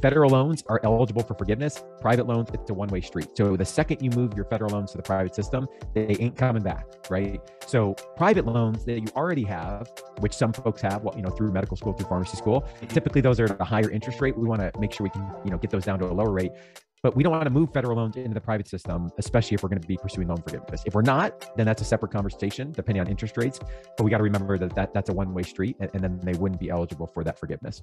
Federal loans are eligible for forgiveness. Private loans, it's a one-way street. So the second you move your federal loans to the private system, they ain't coming back, right? So private loans that you already have, which some folks have, well, you know, through medical school, through pharmacy school, typically those are at a higher interest rate. We want to make sure we can, you know, get those down to a lower rate. But we don't want to move federal loans into the private system, especially if we're going to be pursuing loan forgiveness. If we're not, then that's a separate conversation, depending on interest rates. But we got to remember that that's a one-way street, and then they wouldn't be eligible for that forgiveness.